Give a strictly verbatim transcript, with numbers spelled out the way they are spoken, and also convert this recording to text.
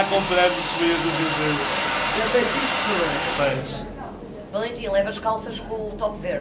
está completo os meses de... Já tem cinco. Mas... Valentim, leva as calças com o top verde.